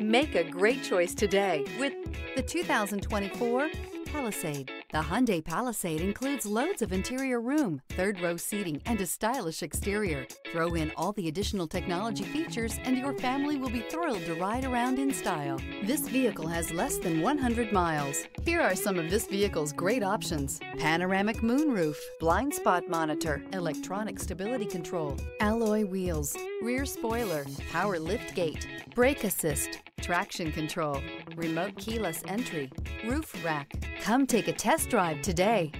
Make a great choice today with the 2024 Palisade. The Hyundai Palisade includes loads of interior room, third-row seating, and a stylish exterior. Throw in all the additional technology features and your family will be thrilled to ride around in style. This vehicle has less than 100 miles. Here are some of this vehicle's great options: panoramic moonroof, blind spot monitor, electronic stability control, alloy wheels, rear spoiler, power lift gate, brake assist, traction control, remote keyless entry, roof rack. Come take a test drive today.